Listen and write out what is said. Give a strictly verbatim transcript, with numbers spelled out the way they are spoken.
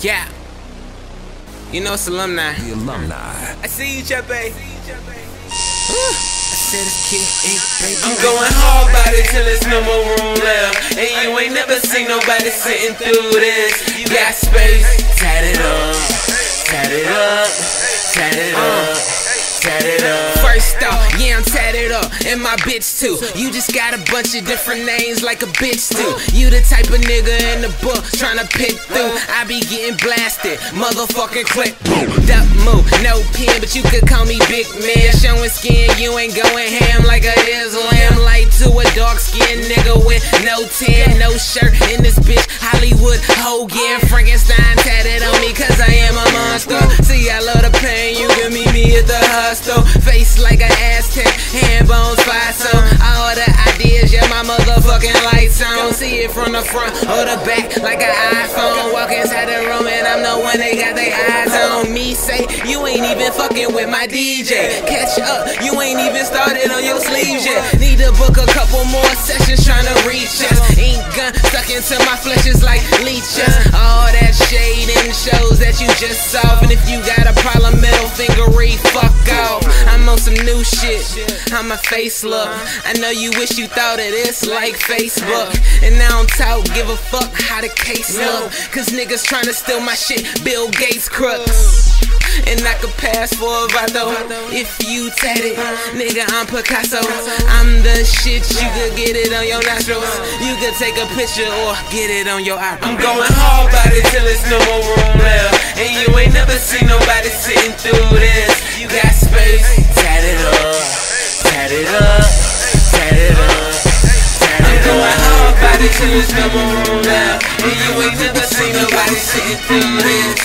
Yeah. You know it's alumni. The alumni. I see you, Chepe. I said this kid ain't baby. I'm going hard about it till there's no more room left. And you ain't never seen nobody sitting through this. You got space. Tat it up. Tat it up. Tat it up. Tat it up. First off, yeah, I'm tatted up, and my bitch too. You just got a bunch of different names like a bitch do. You the type of nigga in the book tryna pick through. I be getting blasted, motherfucking clip. Duck move, no pen, but you could call me big man. Showing skin, you ain't going ham like a Islam. Like to a dark skinned nigga with no tan, no shirt in this bitch. Hollywood Hogan, Frankenstein tatted on me, cause I am a monster. See, I love the pain, you can meet me at the hostel. Face like an Aztec, hand bones, fire, so all the ideas, yeah, my motherfucking lights on. See it from the front or the back like an iPhone. Walk inside the room and I'm the one they got their eyes on. Me say, you ain't even fucking with my D J. Catch up, you ain't even started on your sleeves yet. Need to book a couple more sessions trying to reach us. Ink gun stuck into my flesh is like leeches. All that shade in shows that you just saw. And if you got a problem, middle fingery, fuck off. I'm on some new shit, how my face look. I know you wish you thought of this like Facebook. And I don't talk, give a fuck how the case look. Cause niggas tryna steal my shit, Bill Gates crooks. And I could pass for a Vado if you tat it. Nigga, I'm Picasso. I'm the shit, you could get it on your nostrils. You could take a picture or get it on your eye. I'm going hard about it till it's no more room left. And you ain't never seen nobody sitting through this. You got space, tat it up, tat it up, tat it up, tat it up. I'm going hard about it till it's no more room left. And you ain't never seen nobody sitting through this.